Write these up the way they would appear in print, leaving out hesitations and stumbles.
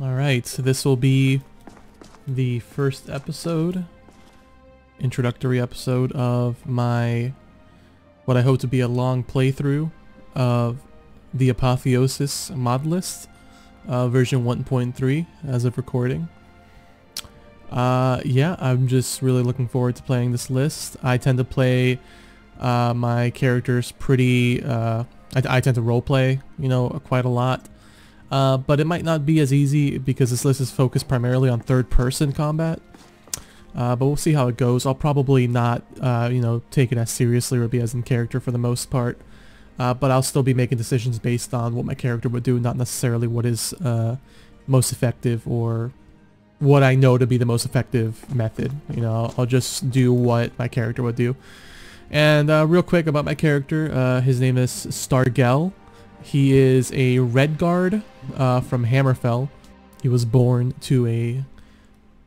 Alright, so this will be the first episode, introductory episode of my, what I hope to be a long playthrough of the Apotheosis mod list, version 1.3 as of recording. Yeah, I'm just really looking forward to playing this list. I tend to play my characters pretty, I tend to roleplay, you know, quite a lot. But it might not be as easy because this list is focused primarily on third-person combat. But we'll see how it goes. I'll probably not, you know, take it as seriously or be as in character for the most part. But I'll still be making decisions based on what my character would do, not necessarily what is most effective or what I know to be the most effective method. You know, I'll just do what my character would do. And real quick about my character, his name is Stargel. He is a Redguard from Hammerfell. He was born to a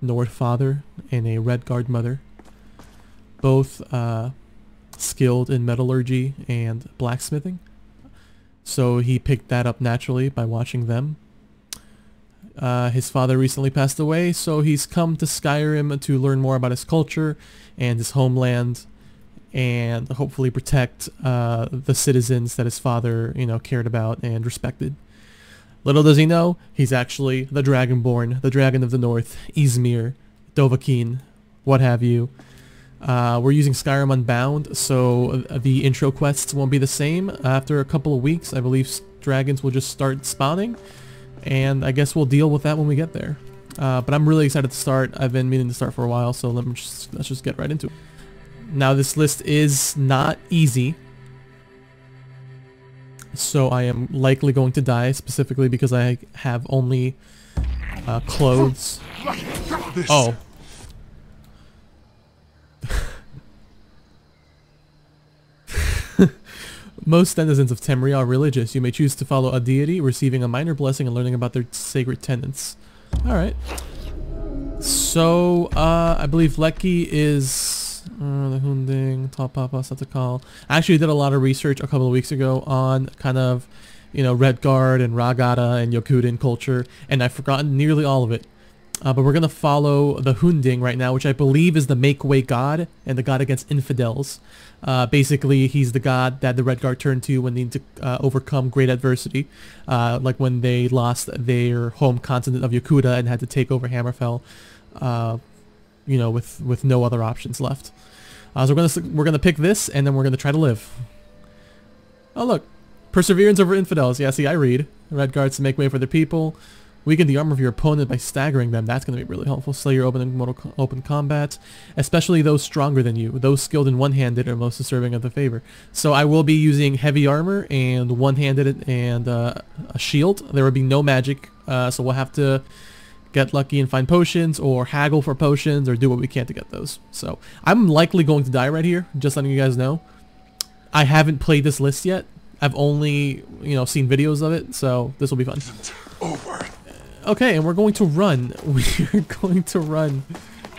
Nord father and a Redguard mother, both skilled in metallurgy and blacksmithing. So he picked that up naturally by watching them. His father recently passed away, so he's come to Skyrim to learn more about his culture and his homeland, and hopefully protect the citizens that his father, you know, cared about and respected. Little does he know, he's actually the Dragonborn, the Dragon of the North, Ysmir, Dovahkiin, what have you. We're using Skyrim Unbound, so the intro quests won't be the same. After a couple of weeks, I believe dragons will just start spawning, and I guess we'll deal with that when we get there. But I'm really excited to start. I've been meaning to start for a while, so let's just get right into it. Now, this list is not easy, so I am likely going to die, specifically because I have only clothes. Oh. Most denizens of Temria are religious. You may choose to follow a deity, receiving a minor blessing and learning about their sacred tenets. Alright. So, I believe Leki is... the Hunding, Talpapa, Satakal. I actually did a lot of research a couple of weeks ago on kind of, you know, Redguard and Ra Gada and Yokudan culture, and I've forgotten nearly all of it. But we're going to follow the Hunding right now, which I believe is the Make-Way God and the god against infidels. Basically, he's the god that the Redguard turned to when they need to overcome great adversity, like when they lost their home continent of Yokuda and had to take over Hammerfell. You know, with no other options left. So we're gonna pick this, and then we're gonna try to live. Oh look, perseverance over infidels. Yeah, see, I read. Red guards to make way for their people. Weaken the armor of your opponent by staggering them. That's gonna be really helpful. Slay your open combat, especially those stronger than you. Those skilled in one-handed are most deserving of the favor. So I will be using heavy armor and one-handed and a shield. There will be no magic, so we'll have to get lucky and find potions, or haggle for potions, or do what we can to get those. So I'm likely going to die right here, just letting you guys know. I haven't played this list yet. I've only, you know, seen videos of it, so this will be fun. Over. Okay, and we're going to run. We're going to run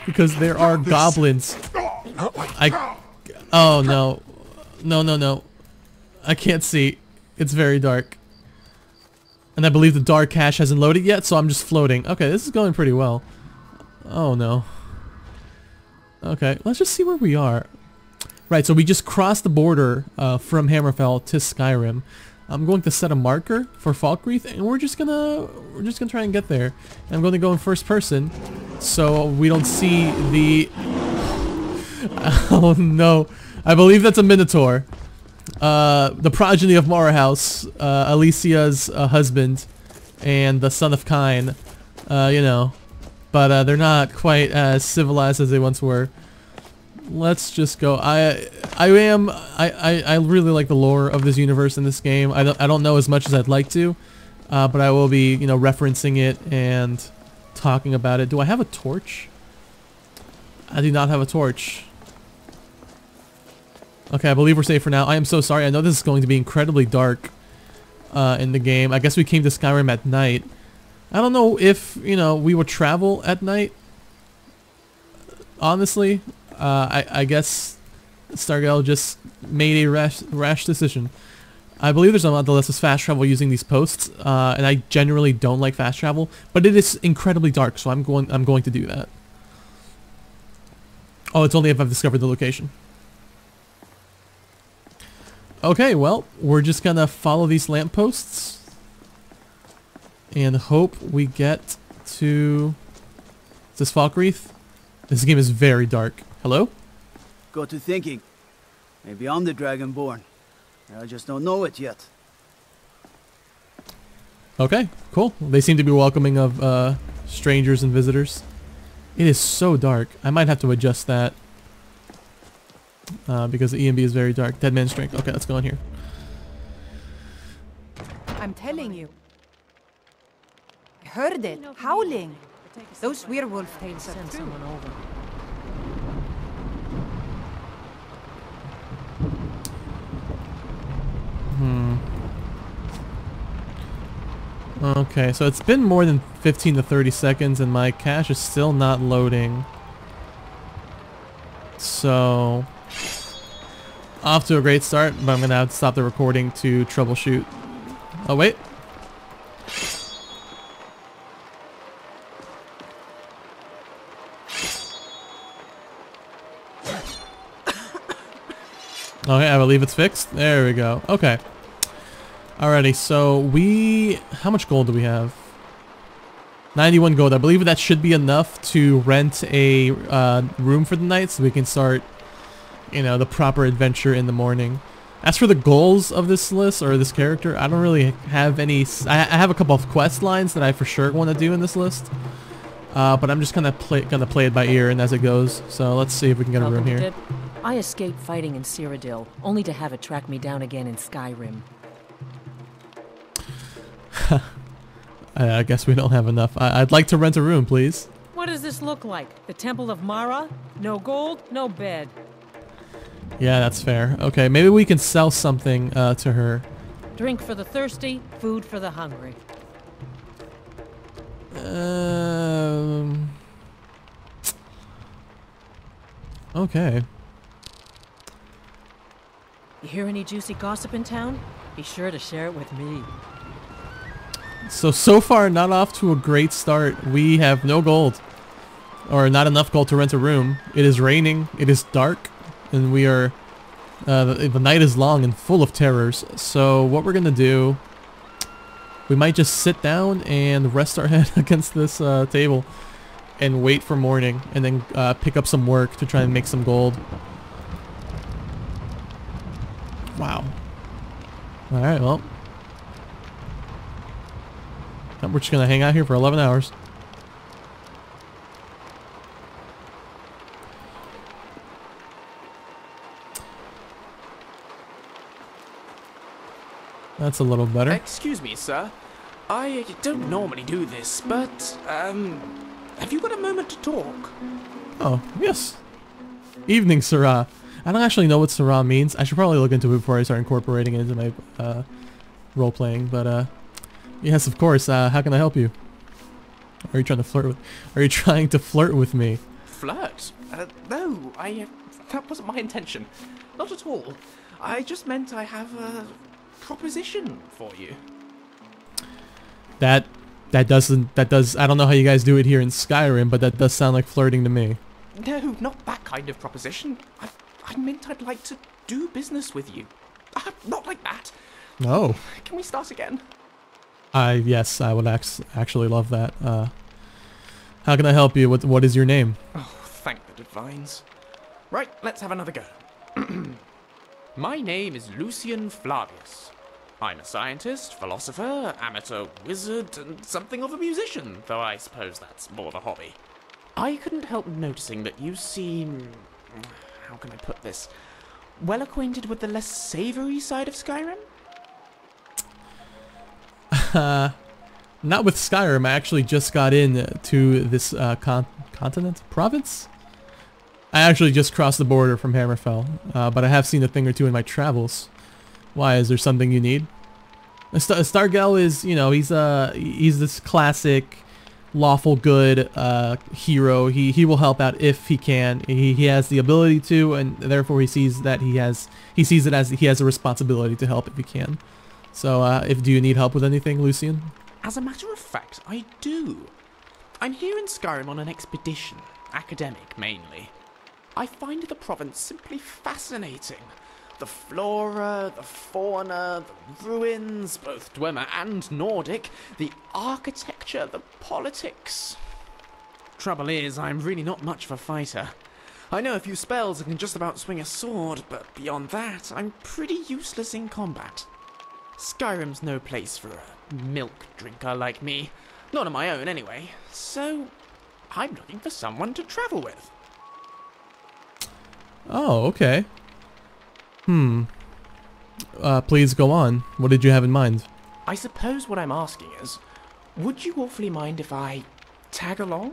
because there are goblins. Oh no, no, no, no! I can't see. It's very dark. And I believe the dark cache hasn't loaded yet, so I'm just floating. Okay, this is going pretty well. Oh no. Okay, let's just see where we are. Right, so we just crossed the border from Hammerfell to Skyrim. I'm going to set a marker for Falkreath, and we're just gonna try and get there. And I'm going to go in first person, so we don't see the. Oh no! I believe that's a Minotaur. The progeny of Mara House, Alicia's husband, and the son of Kyne, you know, but they're not quite as civilized as they once were. Let's just go. I really like the lore of this universe in this game. I don't know as much as I'd like to, but I will be, you know, referencing it and talking about it. Do I have a torch? I do not have a torch. Okay, I believe we're safe for now. I am so sorry. I know this is going to be incredibly dark in the game. I guess we came to Skyrim at night. I don't know if, you know, we would travel at night. Honestly, I guess Stargel just made a rash decision. I believe there's a lot less fast travel using these posts, and I generally don't like fast travel, but it is incredibly dark, so I'm going to do that. Oh, it's only if I've discovered the location. Okay, well, we're just gonna follow these lampposts and hope we get to... Is this Falkreath? This game is very dark. Hello? Got to thinking. Maybe I'm the Dragonborn. I just don't know it yet. Okay, cool. They seem to be welcoming of strangers and visitors. It is so dark. I might have to adjust that because the EMB is very dark. Dead Man's Drink. Okay, let's go in here. I'm telling you. I heard it. Howling. Those werewolf tales are true. Okay, so it's been more than 15 to 30 seconds and my cache is still not loading. So, off to a great start, but I'm going to have to stop the recording to troubleshoot. Oh, wait. Okay, I believe it's fixed. There we go. Okay. Alrighty, so we... How much gold do we have? 91 gold. I believe that should be enough to rent a room for the night so we can start, you know, the proper adventure in the morning. As for the goals of this list, or this character, I don't really have any... I have a couple of quest lines that I for sure want to do in this list. But I'm just gonna play it by ear and as it goes. So let's see if we can get a room here. I escaped fighting in Cyrodiil, only to have it track me down again in Skyrim. I guess we don't have enough. I'd like to rent a room, please. What does this look like? The Temple of Mara? No gold, no bed. Yeah, that's fair. Okay, maybe we can sell something to her. Drink for the thirsty, food for the hungry. Okay. You hear any juicy gossip in town? Be sure to share it with me. So far, not off to a great start. We have no gold, or not enough gold to rent a room. It is raining, it is dark, and we are... the night is long and full of terrors. So what we're gonna do, we might just sit down and rest our head against this table and wait for morning, and then pick up some work to try and make some gold. Wow. Alright, well, we're just gonna hang out here for 11 hours. That's a little better. Excuse me, sir. I don't normally do this, but have you got a moment to talk? Oh, yes. Evening, Sarah. I don't actually know what Sarah means. I should probably look into it before I start incorporating it into my role playing, but yes, of course. How can I help you? Are you trying to flirt with me? Flirt? No, that wasn't my intention. Not at all. I just meant I have a proposition for you. That does. I don't know how you guys do it here in Skyrim, but that does sound like flirting to me. No, not that kind of proposition. I meant I'd like to do business with you. Not like that. No. Can we start again? Yes, I would actually love that. How can I help you? What is your name? Oh, thank the divines. Right, let's have another go. My name is Lucien Flavius. I'm a scientist, philosopher, amateur wizard, and something of a musician, though I suppose that's more of a hobby. I couldn't help noticing that you seem... How can I put this? Well acquainted with the less savory side of Skyrim? Not with Skyrim. I actually just got in to this continent? Province? I actually just crossed the border from Hammerfell, but I have seen a thing or two in my travels. Why, is there something you need? Stargel is, you know, he's this classic lawful good hero. He will help out if he can. He has the ability to, and therefore he sees that he has a responsibility to help if he can. So, do you need help with anything, Lucien? As a matter of fact, I do. I'm here in Skyrim on an expedition, academic mainly. I find the province simply fascinating. The flora, the fauna, the ruins, both Dwemer and Nordic, the architecture, the politics. Trouble is, I'm really not much of a fighter. I know a few spells and can just about swing a sword, but beyond that, I'm pretty useless in combat. Skyrim's no place for a milk drinker like me. Not on my own, anyway. So, I'm looking for someone to travel with. Oh, okay. Please go on. What did you have in mind? I suppose what I'm asking is, would you awfully mind if I tag along?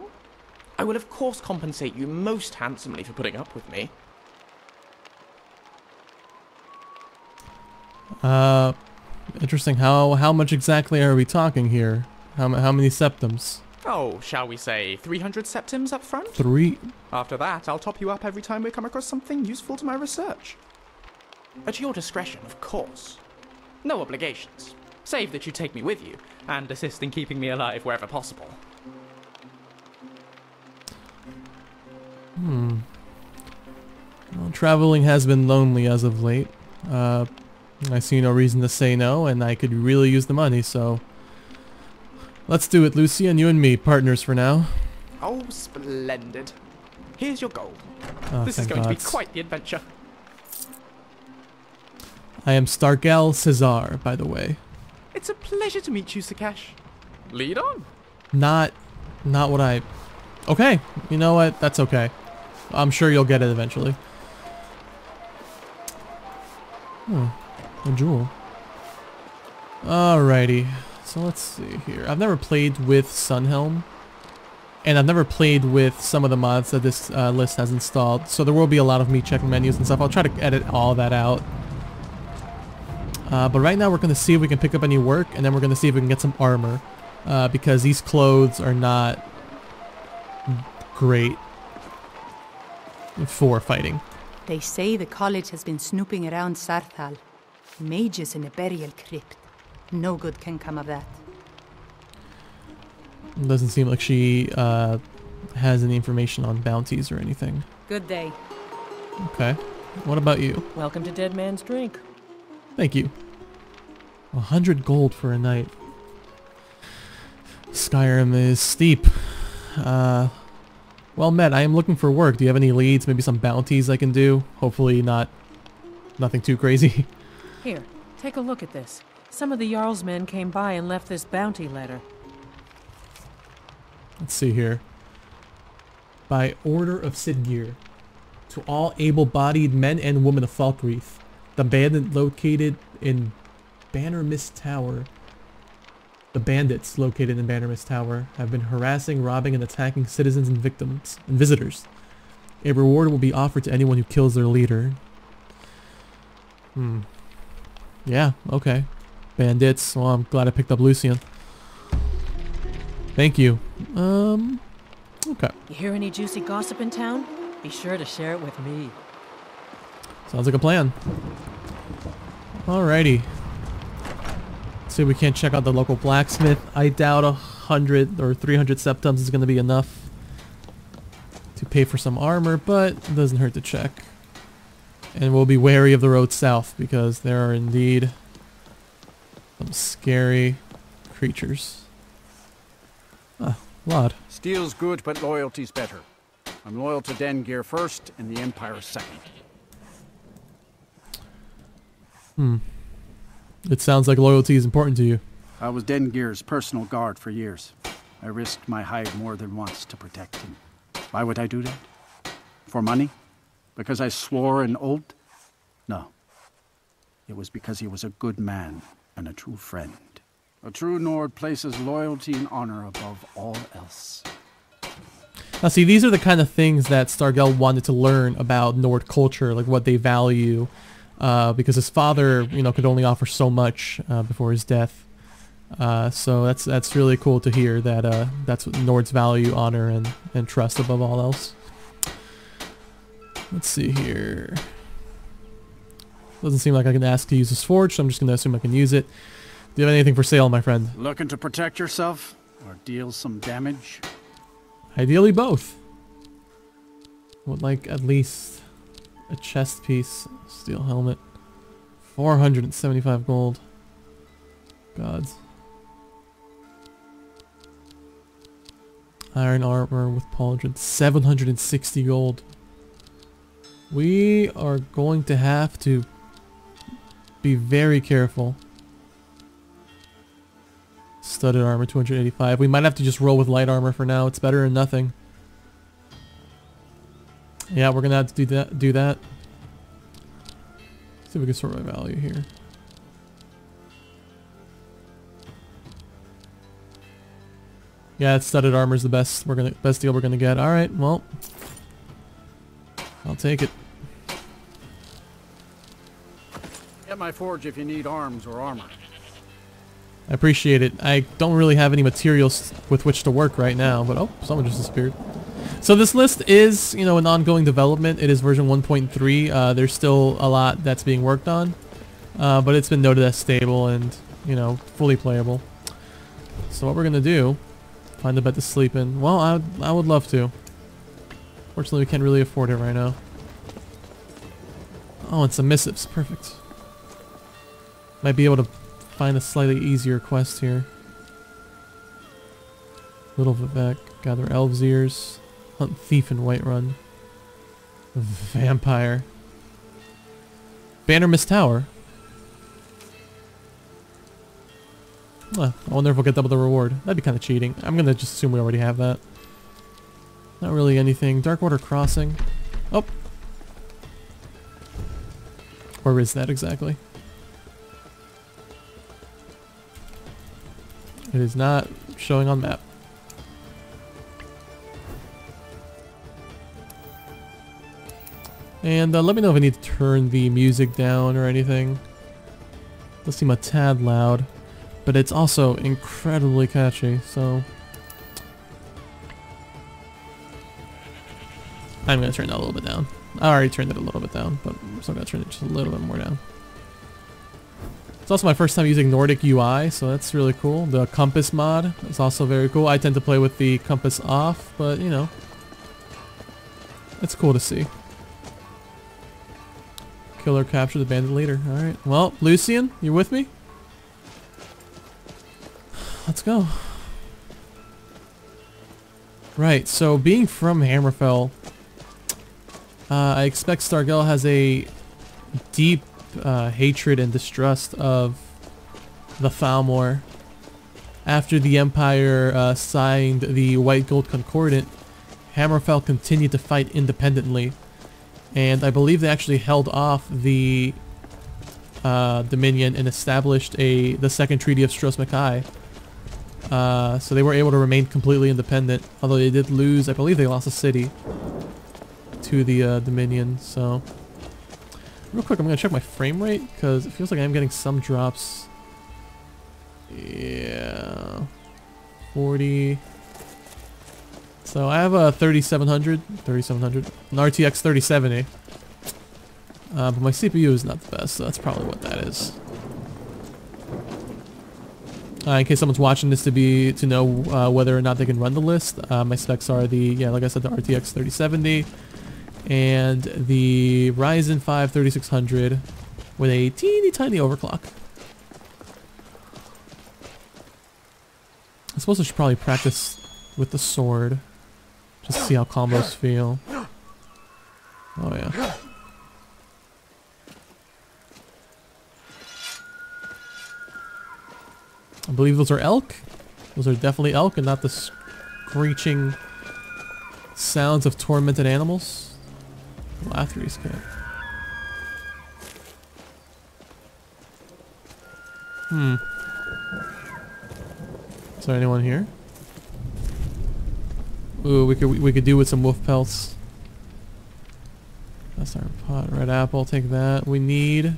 I will of course compensate you most handsomely for putting up with me. Interesting. How much exactly are we talking here? How many septums? Oh, shall we say 300 septums up front? After that, I'll top you up every time we come across something useful to my research. At your discretion, of course. No obligations, save that you take me with you and assist in keeping me alive wherever possible. Well, traveling has been lonely as of late. I see no reason to say no, and I could really use the money, so... Let's do it, Lucien. You and me, partners for now. Oh, splendid. Here's your gold. Oh, this is going to be quite the adventure. I am Stargel Cesar, by the way. It's a pleasure to meet you, Sakash. Lead on. Not what I... Okay, you know what? That's okay. I'm sure you'll get it eventually. A jewel. Alrighty. So let's see here. I've never played with Sunhelm, and I've never played with some of the mods that this list has installed. So there will be a lot of me checking menus and stuff. I'll try to edit all that out. But right now we're going to see if we can pick up any work, and then we're going to see if we can get some armor. Because these clothes are not great for fighting. They say the college has been snooping around Sarthal. Mages in a burial crypt. No good can come of that. It doesn't seem like she has any information on bounties or anything. Good day. Okay. What about you? Welcome to Dead Man's Drink. Thank you. 100 gold for a night. Skyrim is steep. Well met, I am looking for work. Do you have any leads? Maybe some bounties I can do? Hopefully nothing too crazy. Here, take a look at this. Some of the Jarl's men came by and left this bounty letter. Let's see here. By order of Siggeir, to all able-bodied men and women of Falkreath, the bandit located in Bannermist Tower. The bandits located in Bannermist Tower have been harassing, robbing, and attacking citizens and victims and visitors. A reward will be offered to anyone who kills their leader. Yeah, okay. Bandits. Well, I'm glad I picked up Lucien. Thank you. Okay. You hear any juicy gossip in town? Be sure to share it with me. Sounds like a plan. Alrighty. Let's see if we can't check out the local blacksmith. I doubt 100 or 300 septums is going to be enough to pay for some armor, but it doesn't hurt to check. And we'll be wary of the road south, because there are indeed... some scary creatures. Lod. Steel's good, but loyalty's better. I'm loyal to Dengeir first, and the Empire second. It sounds like loyalty is important to you. I was Dengeir's personal guard for years. I risked my hide more than once to protect him. Why would I do that? For money? Because I swore an oath? No. It was because he was a good man. And a true friend. A true Nord places loyalty and honor above all else. Now see, these are the kind of things that Stargel wanted to learn about Nord culture, like what they value, because his father, could only offer so much before his death. So that's really cool to hear that that's what Nords value, honor, and trust above all else. Let's see here. Doesn't seem like I can ask to use this forge, so I'm just going to assume I can use it. Do you have anything for sale, my friend? Looking to protect yourself or deal some damage? Ideally both. I would like at least a chest piece, steel helmet. 475 gold. Gods. Iron armor with pauldron, 760 gold. We are going to have to be very careful. Studded armor, 285. We might have to just roll with light armor for now. It's better than nothing. Yeah, we're gonna have to do that. See if we can sort by value here. Yeah, studded armor is the best deal we're gonna get. All right, well, I'll take it. Get my forge if you need arms or armor. I appreciate it. I don't really have any materials with which to work right now, but oh, someone just disappeared. So this list is, you know, an ongoing development. It is version 1.3. There's still a lot that's being worked on, but it's been noted as stable and, you know, fully playable. So what we're gonna do? Find a bed to sleep in. Well, I would love to. Fortunately, we can't really afford it right now. Oh, and some missives. Perfect. Might be able to find a slightly easier quest here. Little Vivek. Gather elves' ears. Hunt thief in Whiterun. Vampire. Bannermist Tower. I wonder if we'll get double the reward. That'd be kind of cheating. I'm going to just assume we already have that. Not really anything. Darkwater Crossing. Oh. Where is that exactly? It is not showing on map. And let me know if I need to turn the music down or anything. Does seem a tad loud. But it's also incredibly catchy, so I'm gonna turn that a little bit down. I already turned it a little bit down, but I'm still gonna turn it just a little bit more down. It's also my first time using Nordic UI, so that's really cool. The compass mod is also very cool. I tend to play with the compass off, but you know, it's cool to see. Killer captured the bandit leader. All right, well, Lucien, you with me? Let's go. Right, so being from Hammerfell, I expect Stargel has a deep hatred and distrust of the Thalmor. After the Empire signed the White Gold Concordant, Hammerfell continued to fight independently, and I believe they actually held off the Dominion and established the Second Treaty of Stros-Machai. So they were able to remain completely independent, although they did lose, I believe they lost a city to the Dominion, so. Real quick, I'm going to check my frame rate, because it feels like I am getting some drops. Yeah. 40. So I have a 3700, an RTX 3070. But my CPU is not the best, so that's probably what that is. In case someone's watching this to know whether or not they can run the list, my specs are like I said, the RTX 3070 and the Ryzen 5 3600 with a teeny tiny overclock. I suppose I should probably practice with the sword, just to see how combos feel. Oh yeah. I believe those are elk. Those are definitely elk and not the screeching sounds of tormented animals. Lathri's camp. Is there anyone here? Ooh, we could do with some wolf pelts. That's our pot. Red apple, take that. We need...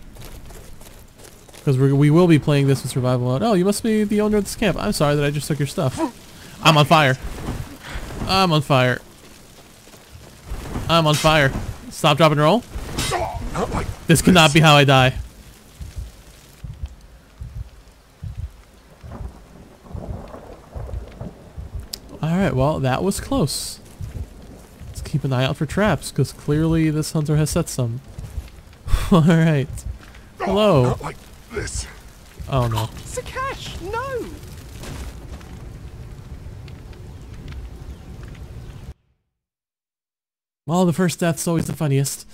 Because we will be playing this with survival mode. Oh, you must be the owner of this camp. I'm sorry that I just took your stuff. I'm on fire. I'm on fire. I'm on fire. Stop, drop, and roll. Oh my goodness. This cannot be how I die. Alright, well, that was close. Let's keep an eye out for traps, because clearly this hunter has set some. Alright. Hello. Not like this. Oh no. Sakash, no! Well, the first death's always the funniest.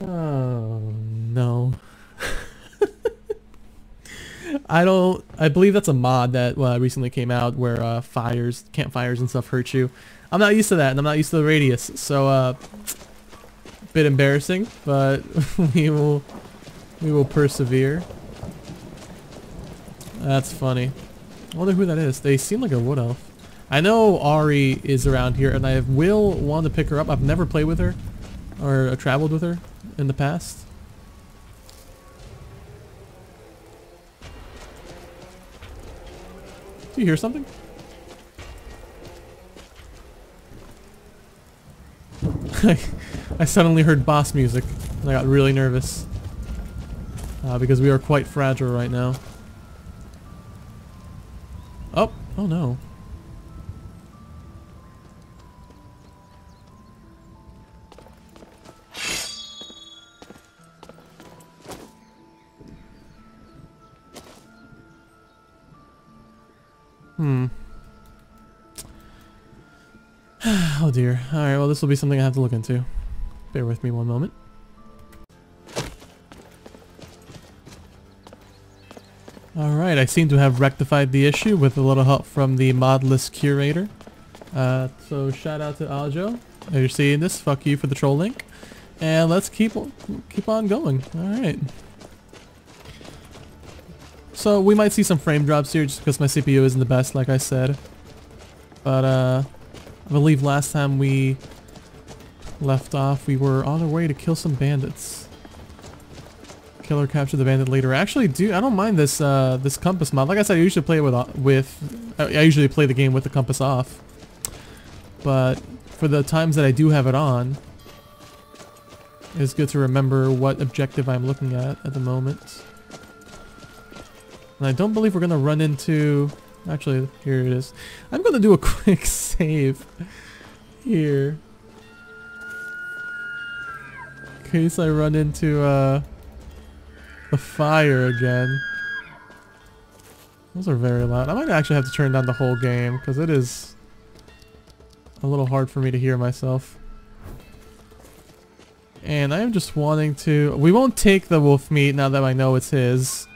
Oh no. I believe that's a mod that recently came out where campfires and stuff hurt you. I'm not used to that, and I'm not used to the radius, so bit embarrassing, but we will persevere. That's funny. I wonder who that is. They seem like a wood elf. I know Ari is around here, and I will want to pick her up. I've never played with her or traveled with her in the past. Do you hear something? I suddenly heard boss music and I got really nervous because we are quite fragile right now. Oh, oh no. Oh dear. Alright, well this will be something I have to look into. Bear with me one moment. Alright, I seem to have rectified the issue with a little help from the mod list curator. So shout out to Aljo. If you're seeing this, fuck you for the troll link. And let's keep on going. Alright. So we might see some frame drops here just because my CPU isn't the best, like I said. But I believe last time we left off, we were on our way to kill some bandits. Kill or capture the bandit leader. Actually, dude, I don't mind this this compass mod. Like I said, I usually play I usually play the game with the compass off. But for the times that I do have it on, it's good to remember what objective I'm looking at the moment. And I don't believe we're gonna run into. Actually, here it is. I'm going to do a quick save here. In case I run into the fire again. Those are very loud. I might actually have to turn down the whole game because it is a little hard for me to hear myself. And I am just wanting to... We won't take the wolf meat now that I know it's his.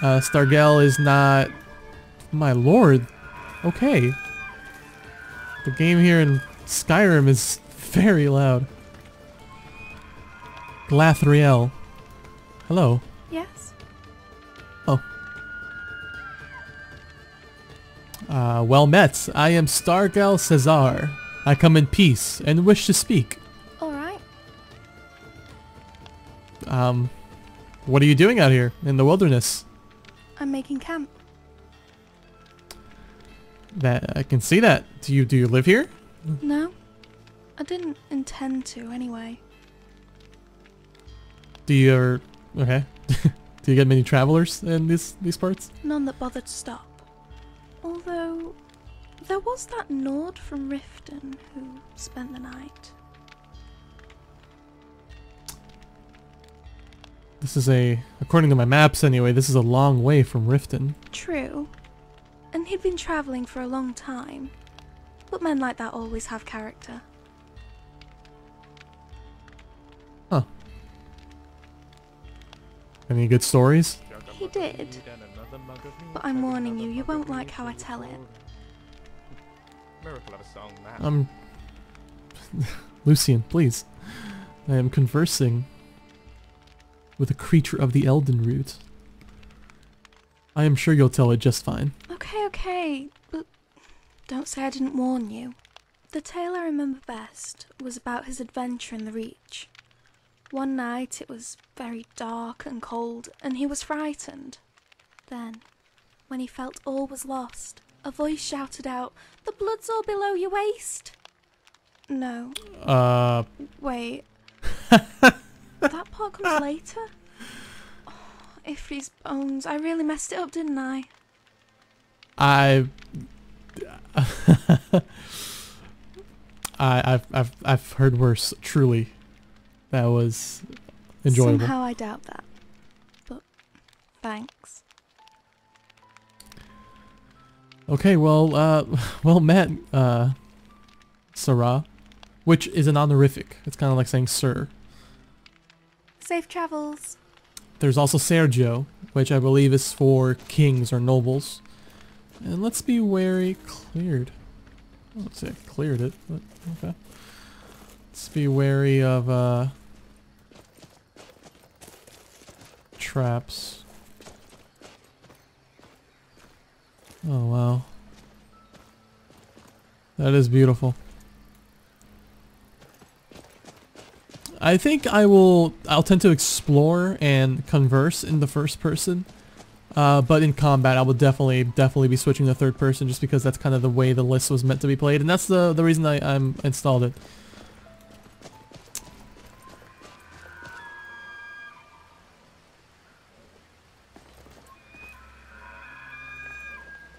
Stargel is not... My lord. Okay. The game here in Skyrim is very loud. Glathriel. Hello. Yes. Oh. Well met. I am Stargel Cesar. I come in peace and wish to speak. All right. What are you doing out here in the wilderness? I'm making camp. That I can see that. Do you live here? No, I didn't intend to anyway. Do you ever, okay? Do you get many travelers in these parts? None that bothered to stop. Although there was that Nord from Riften who spent the night. This is a, according to my maps anyway, this is a long way from Riften. True. And he'd been traveling for a long time. But men like that always have character. Huh. Any good stories? He did. But I'm warning you, you won't like how I tell it. Lucien, please. I am conversing with a creature of the Elden Root. I am sure you'll tell it just fine. Okay, okay, but don't say I didn't warn you. The tale I remember best was about his adventure in the Reach. One night it was very dark and cold, and he was frightened. Then, when he felt all was lost, a voice shouted out, "The blood's all below your waist!" No. Wait. That part comes later? Oh, Ifri's bones. I really messed it up, didn't I? I've heard worse, truly. That was enjoyable. Somehow I doubt that. But thanks. Okay, well, Matt, Sarah, which is an honorific. It's kind of like saying sir. Safe travels. There's also Sergio, which I believe is for kings or nobles. And let's be wary, cleared. I won't say I cleared it, but okay. Let's be wary of traps. Oh wow. That is beautiful. I think I'll tend to explore and converse in the first person. But in combat, I would definitely be switching to third person just because that's kind of the way the list was meant to be played, and that's the reason I'm installed it.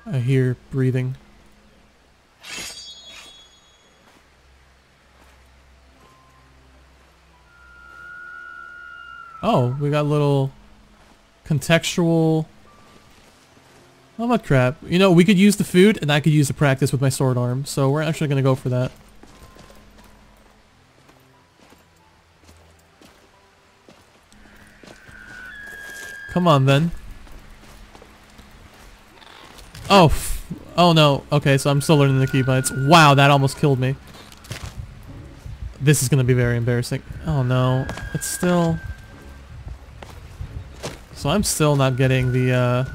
I hear breathing. Oh, we got a little contextual. Oh, Mudcrab. You know, we could use the food, and I could use the practice with my sword arm, so we're actually going to go for that. Come on, then. Oh, oh no. Okay, so I'm still learning the key bites. Wow, that almost killed me. This is going to be very embarrassing. Oh no, it's still... So I'm still not getting the,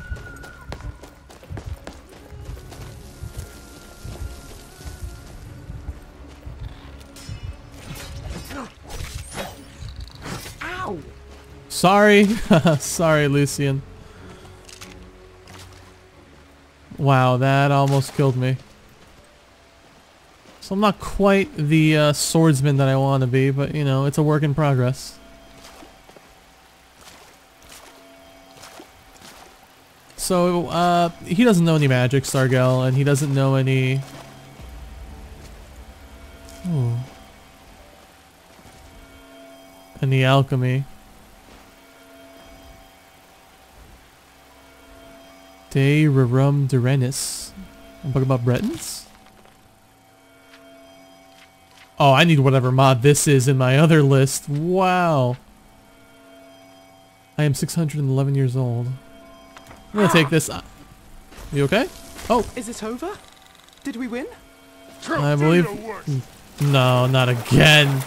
Sorry, sorry, Lucien. Wow, that almost killed me. So I'm not quite the swordsman that I want to be, but you know, it's a work in progress. So he doesn't know any magic, Stargel, and he doesn't know any. Ooh. Any alchemy. De Rerum Durenis. I'm talking about Bretons? Oh, I need whatever mod this is in my other list. Wow. I am 611 years old. I'm gonna take this. You okay? Oh. Is it over? Did we win? I believe. No, not again.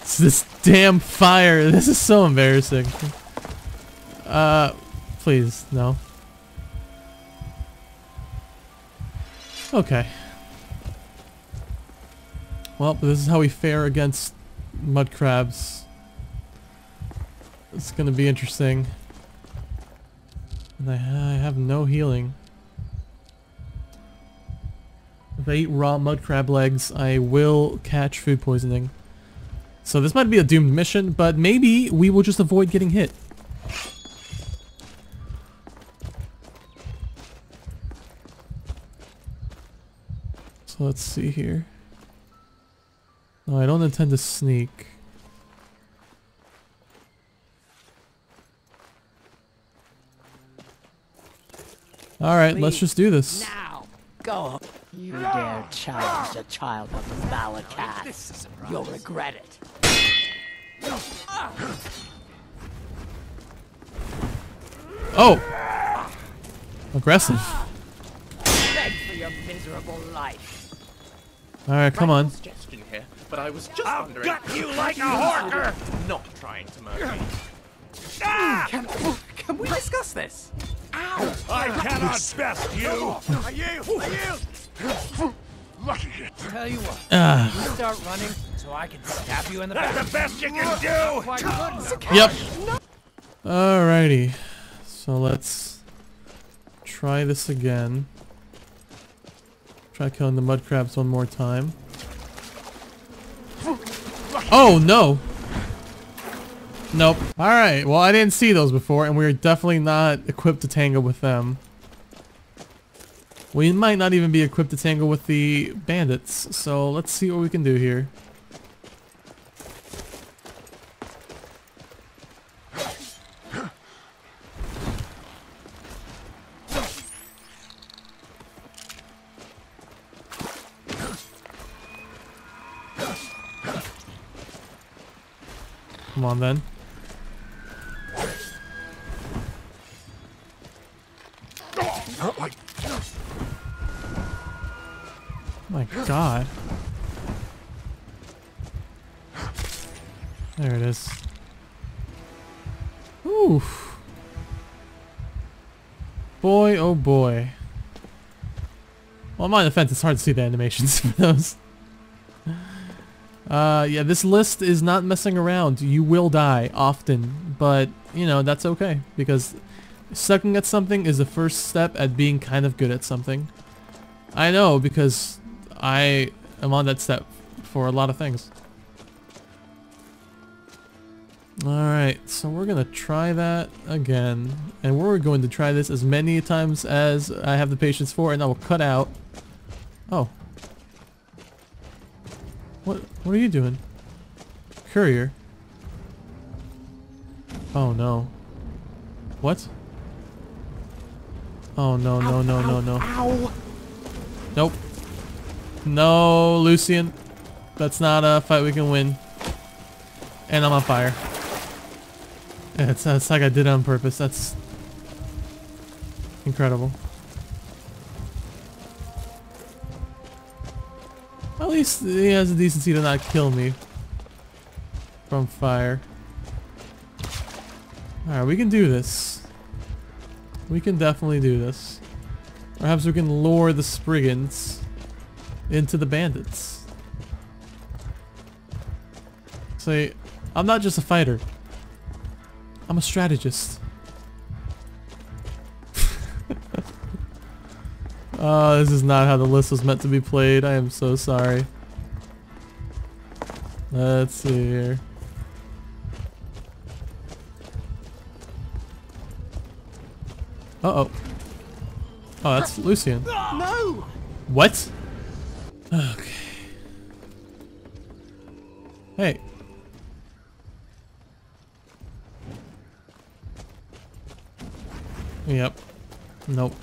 It's this damn fire. This is so embarrassing. Please, no. Okay. Well, this is how we fare against mudcrabs. It's gonna be interesting. And I have no healing. If I eat raw mudcrab legs, I will catch food poisoning. So this might be a doomed mission, but maybe we will just avoid getting hit. Let's see here. No, I don't intend to sneak. Alright, let's just do this. Now, go. You dare challenge a child of the Malakai. You'll regret it. Oh! Aggressive. Beg for your miserable life. All right, come on. Here, but I was just wondering. I'll gut you like a horker. Not trying to murder me. Ah! Can we discuss this? Ow! I cannot best you. I yield. Lucky. Tell you what. You start running, so I can stab you in the back. That's the best you can do. Yep. No. Alrighty. So let's try this again. Try killing the mud crabs one more time. Oh no! Nope. Alright, well I didn't see those before and we're definitely not equipped to tangle with them. We might not even be equipped to tangle with the bandits, so let's see what we can do here. Come on then. My God. There it is. Oof. Boy, oh boy. Well, on my defense, it's hard to see the animations for those. Yeah, this list is not messing around. You will die often, but you know, that's okay because sucking at something is the first step at being kind of good at something. I know because I am on that step for a lot of things. Alright, so we're gonna try that again. And we're going to try this as many times as I have the patience for, and I will cut out. Oh. What are you doing? Courier. Oh no. What? Oh no, no, no, no, no. Ow. Nope. No, Lucien. That's not a fight we can win. And I'm on fire. Yeah, it's like I did it on purpose. That's incredible. At least he has the decency to not kill me from fire. Alright, we can do this. We can definitely do this. Perhaps we can lure the Spriggans into the bandits. See, I'm not just a fighter. I'm a strategist. Oh, this is not how the list was meant to be played. I am so sorry. Let's see here. Uh-oh. Oh, that's Lucien. No! What? Okay. Hey. Yep. Nope.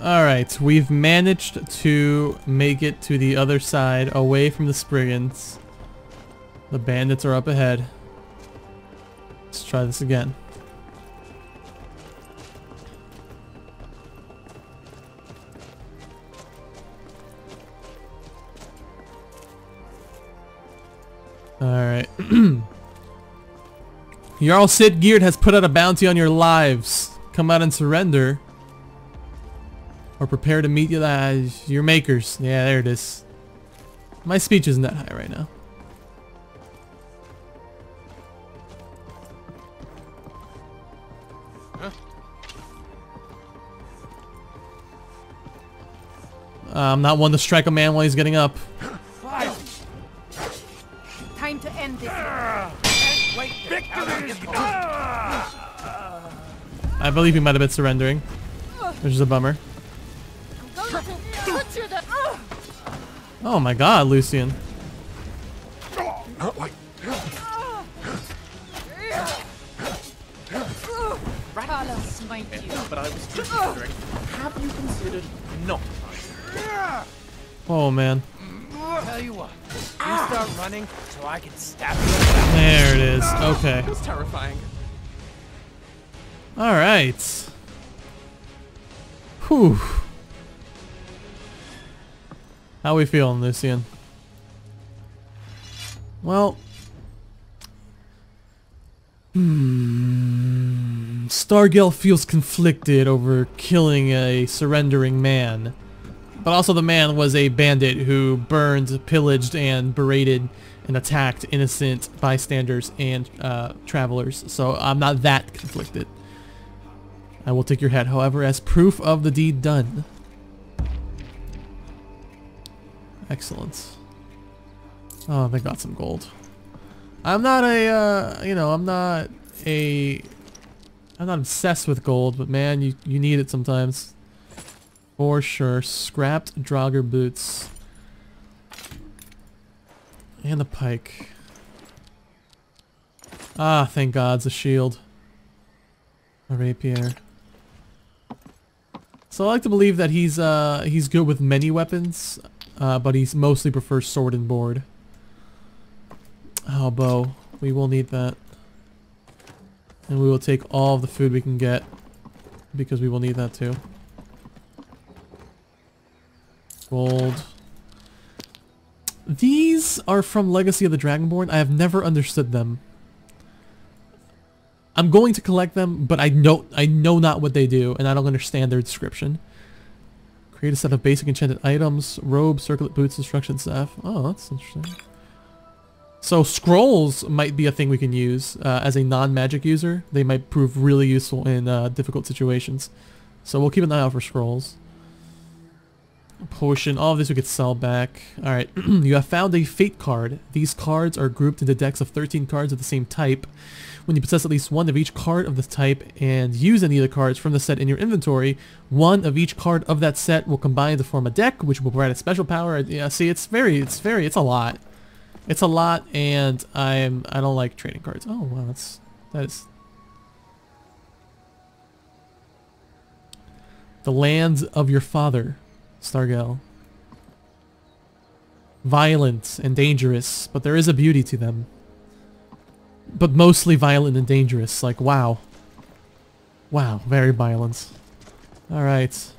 Alright, we've managed to make it to the other side, away from the Spriggans. The bandits are up ahead. Let's try this again. Alright. Jarl Siggeir has put out a bounty on your lives. Come out and surrender. Or prepare to meet your makers. Yeah, there it is. My speech isn't that high right now. Huh? I'm not one to strike a man while he's getting up. Fire. Time to end this. Wait, victory is gone. I believe he might have been surrendering, which is a bummer. Oh my God, Lucien. Have you considered not? Oh man. Tell you what, you start running so I can stab you. There it is. Okay. That's terrifying. All right. Whew. How we feeling, Lucien? Well... Stargel feels conflicted over killing a surrendering man. But also the man was a bandit who burned, pillaged, and berated and attacked innocent bystanders and travelers. So I'm not that conflicted. I will take your head, however, as proof of the deed done. Excellent. Oh, they got some gold. I'm not a, you know, I'm not obsessed with gold, but man, you need it sometimes. For sure. Scrapped Draugr boots. And a pike. Ah, thank God, it's a shield. A rapier. So I like to believe that he's good with many weapons, but he mostly prefers sword and board. Oh, bow. We will need that. And we will take all of the food we can get, because we will need that too. Gold. These are from Legacy of the Dragonborn. I have never understood them. I'm going to collect them, but I know not what they do, and I don't understand their description. Create a set of basic enchanted items, robe, circlet, boots, instruction staff. Oh, that's interesting. So scrolls might be a thing we can use as a non-magic user. They might prove really useful in difficult situations. So we'll keep an eye out for scrolls. Potion, all of this we could sell back. Alright, you have found a fate card. These cards are grouped into decks of 13 cards of the same type. When you possess at least one of each card of this type and use any of the cards from the set in your inventory, one of each card of that set will combine to form a deck, which will provide a special power. Yeah, see, it's a lot. It's a lot, and I don't like trading cards. Oh wow, that is the lands of your father, Stargel. Violent and dangerous, but there is a beauty to them. But mostly violent and dangerous. Like, wow. Wow, very violent. Alright.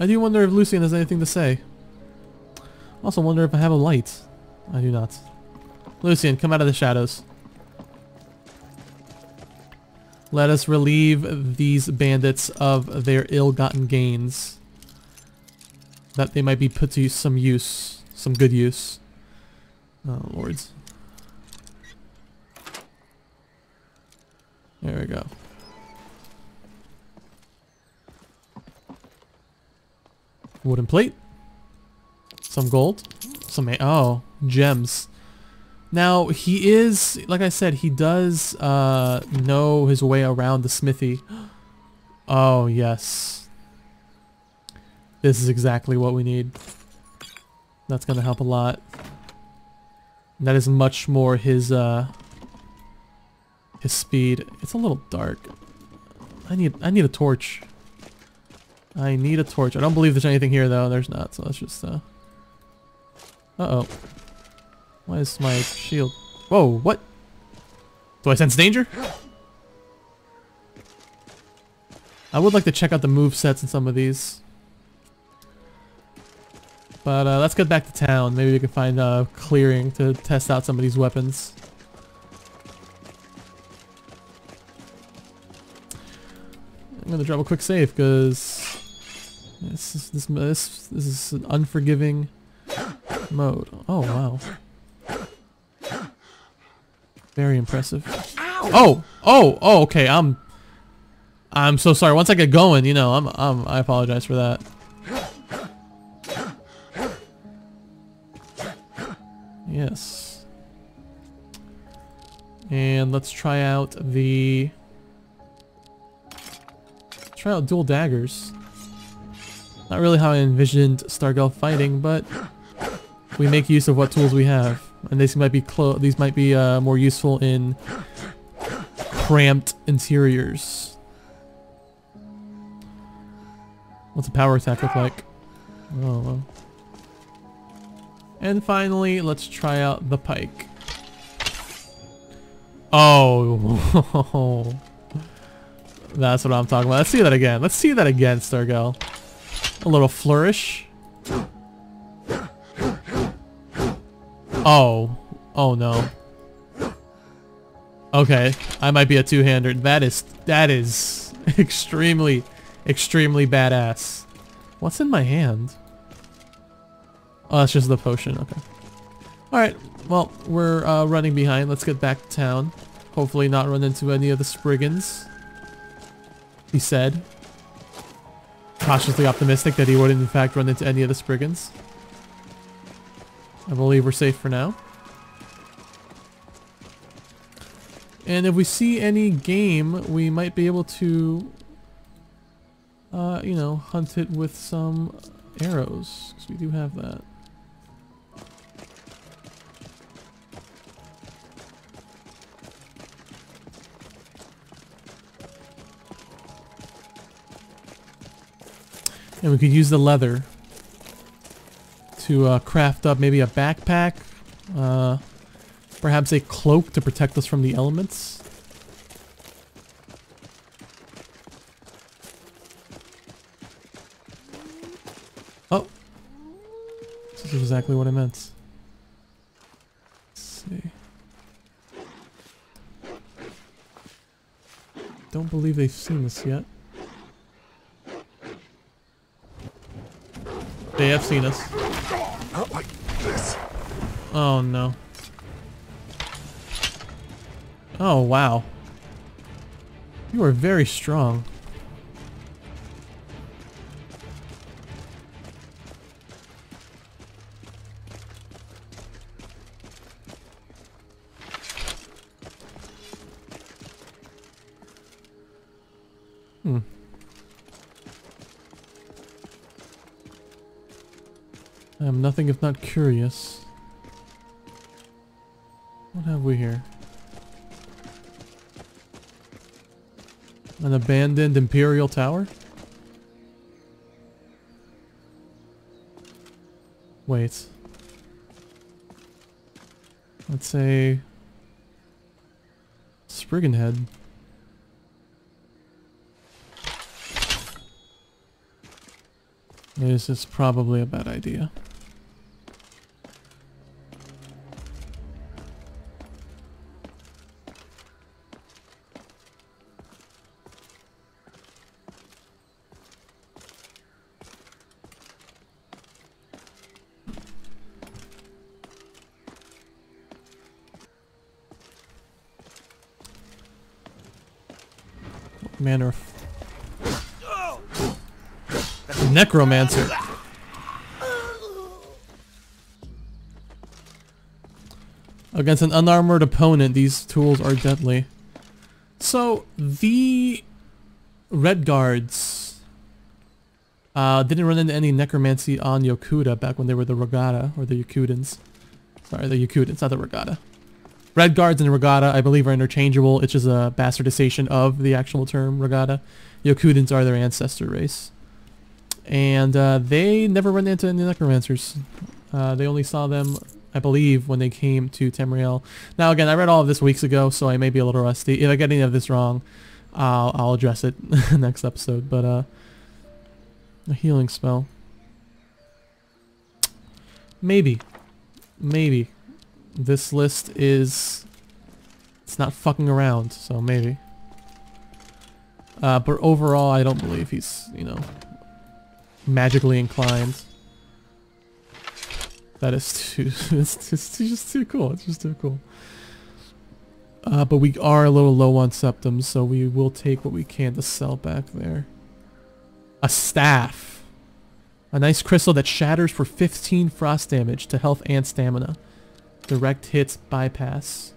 I do wonder if Lucien has anything to say. Also wonder if I have a light. I do not. Lucien, come out of the shadows. Let us relieve these bandits of their ill-gotten gains. That they might be put to some use. Some good use. Oh, lords. There we go. Wooden plate. Some gold. Some... oh, gems. Now, he is... like I said, he does know his way around the smithy. Oh, yes. This is exactly what we need. That's gonna help a lot. That is much more his speed. It's a little dark. I need a torch. I need a torch. I don't believe there's anything here though. There's not. So let's just uh-oh. Why is my shield? Whoa, what? Do I sense danger? I would like to check out the movesets in some of these. But let's get back to town. Maybe we can find a clearing to test out some of these weapons. I'm gonna drop a quick save because this is an unforgiving mode. Oh wow, very impressive. Oh okay. I'm so sorry. Once I get going, you know, I apologize for that. Yes. And let's try out the... try out dual daggers. Not really how I envisioned Stargel fighting, but we make use of what tools we have. And these might be more useful in cramped interiors. What's a power attack look like? Oh, well. And finally, let's try out the pike. Oh, that's what I'm talking about. Let's see that again. Let's see that again, Stargel. A little flourish. Oh, oh no. Okay, I might be a two-hander. That is extremely, extremely badass. What's in my hand? Oh, that's just the potion, okay. Alright, well, we're running behind. Let's get back to town. Hopefully not run into any of the Spriggans, he said. Cautiously optimistic that he wouldn't in fact run into any of the Spriggans. I believe we're safe for now. And if we see any game, we might be able to, you know, hunt it with some arrows, because we do have that. And we could use the leather to craft up maybe a backpack, perhaps a cloak to protect us from the elements. Oh! This is exactly what I meant. Let's see. Don't believe they've seen this yet. They have seen us. Not like this. Oh no. Oh wow. You are very strong. I'm nothing if not curious. What have we here? An abandoned Imperial Tower? Wait. Let's say... Spriggan Head. This is probably a bad idea. Manner of necromancer. Against an unarmored opponent, these tools are deadly. So the Redguards didn't run into any necromancy on Yokuda back when they were the Ra Gada, or the Yokudans. Sorry, the Yokudans, not the Ra Gada. Redguards and Ra Gada, I believe, are interchangeable. It's just a bastardization of the actual term Ra Gada. Yokudans are their ancestor race. And they never run into any necromancers. They only saw them, I believe, when they came to Tamriel. Now, again, I read all of this weeks ago, so I may be a little rusty. If I get any of this wrong, I'll address it next episode. But a healing spell. Maybe. Maybe. This list is... It's not fucking around, so maybe. But overall, I don't believe he's, you know, magically inclined. That is too... it's just too cool. It's just too cool. But we are a little low on septums, so we will take what we can to sell back there. A staff. A nice crystal that shatters for 15 frost damage to health and stamina. Direct hits bypass.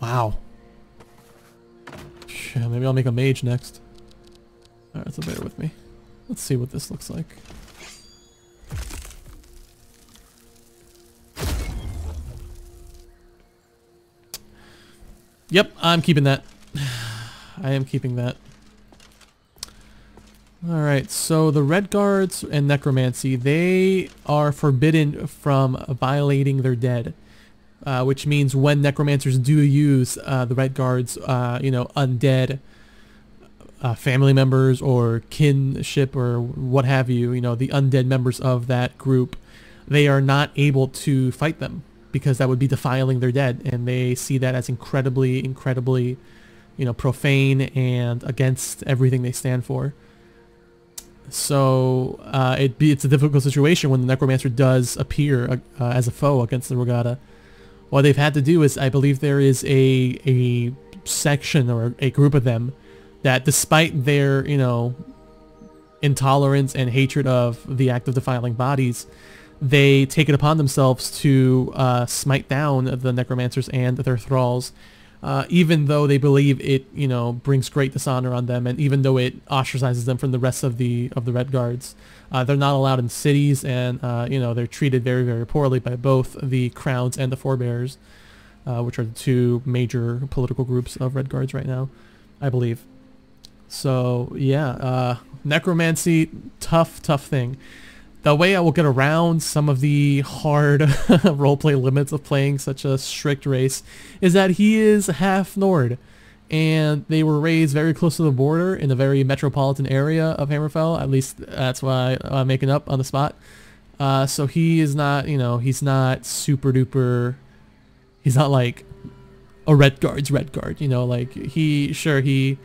Wow. Shit, maybe I'll make a mage next. Alright, so bear with me. Let's see what this looks like. Yep, I'm keeping that. I am keeping that. Alright, so the Redguards and Necromancy, they are forbidden from violating their dead. Which means when Necromancers do use the Redguards, you know, undead family members or kinship or what have you, you know, the undead members of that group, they are not able to fight them because that would be defiling their dead. And they see that as incredibly, incredibly, you know, profane and against everything they stand for. So it's a difficult situation when the necromancer does appear as a foe against the Ra Gada. what they've had to do is, I believe there is a section or a group of them that, despite their, you know, intolerance and hatred of the act of defiling bodies, they take it upon themselves to smite down the necromancers and their thralls, even though they believe it, you know, brings great dishonor on them, and even though it ostracizes them from the rest of the Redguards. They're not allowed in cities, and you know, they're treated very, very poorly by both the Crowns and the Forebears, which are the two major political groups of Redguards right now, I believe. So yeah, necromancy, tough thing. The way I will get around some of the hard roleplay limits of playing such a strict race is that he is half Nord, and they were raised very close to the border in a very metropolitan area of Hammerfell. At least that's why I'm making up on the spot. So he is not, you know, he's not super duper. He's not like a Redguard's Redguard, you know. Like he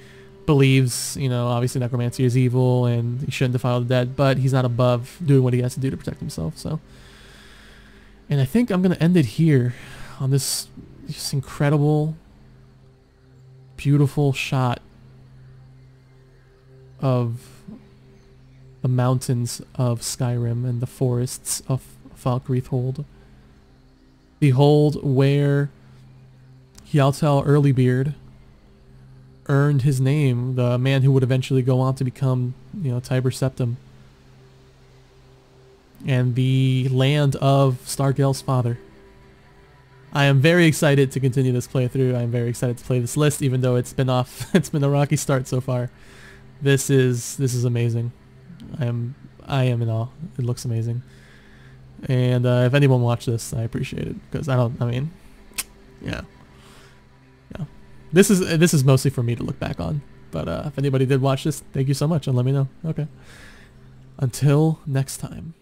believes, you know, obviously necromancy is evil and he shouldn't defile the dead, but he's not above doing what he has to do to protect himself. So, and I think I'm gonna end it here on this just incredible, beautiful shot of the mountains of Skyrim and the forests of Falkreath Hold. The hold where Hjaltel Earlybeard earned his name, the man who would eventually go on to become, you know, Tiber Septim, and the land of Stargel's father. I am very excited to continue this playthrough. I am very excited to play this list, even though it's been off. It's been a rocky start so far. This is amazing. I am in awe. It looks amazing. And if anyone watched this, I appreciate it, because I mean, yeah. This is mostly for me to look back on, but if anybody did watch this, thank you so much and let me know. Okay. Until next time.